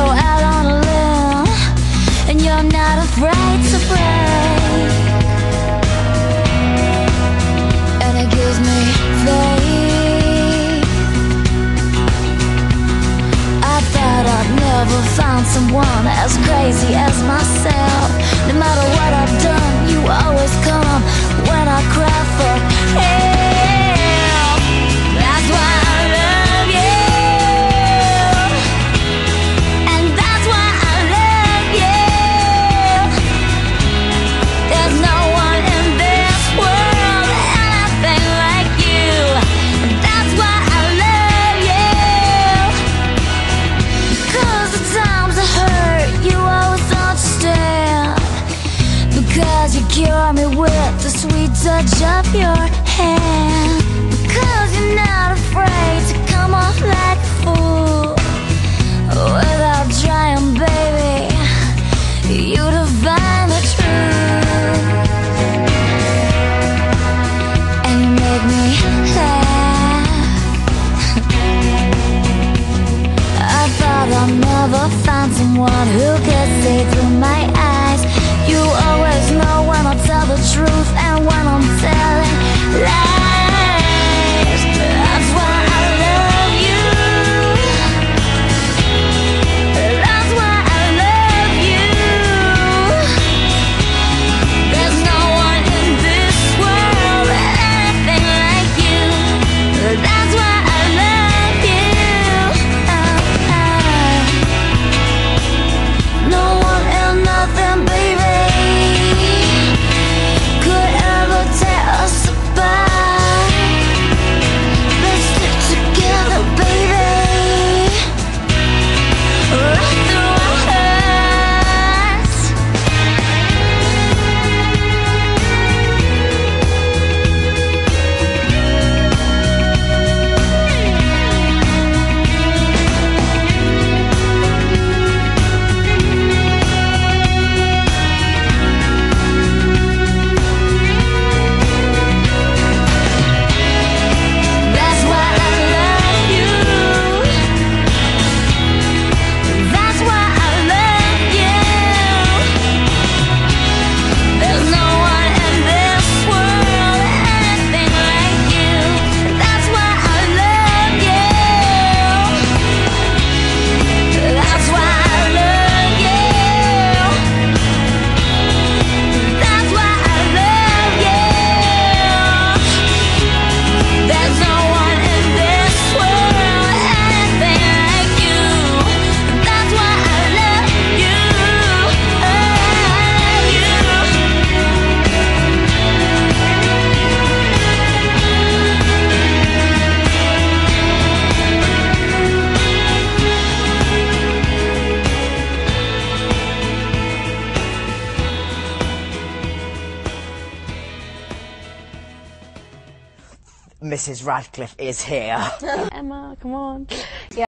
go out on a limb, and you're not afraid to break. And it gives me faith. I thought I'd never find someone as crazy as myself. No matter what I've done, you always come when I cry for help. That's why I love you. And that's why I love you. There's no one in this world anything like you. And that's why I love you. Because the times I hurt, you always understand. Because you cure me with the sweet touch of your hand. Because you're not afraid to come off like a fool. Without trying, baby, you divine the truth. And you make me laugh. I thought I'd never find someone who could see through my eyes. You always know when I tell the truth and when I'm telling lies. That's why I love you. That's why I love you. There's no one in this world anything like you. That's why I love you. No one and nothing, baby, could ever tear us apart. Let's stick together, baby, right through our hearts. That's why I love you. That's why I love you. There's no one in this world anything like you. That's why I love you. That's why I love you. That's why I love you. There's no one in this world anything like you. That's why I love you. Mrs. Radcliffe is here. Emma, come on.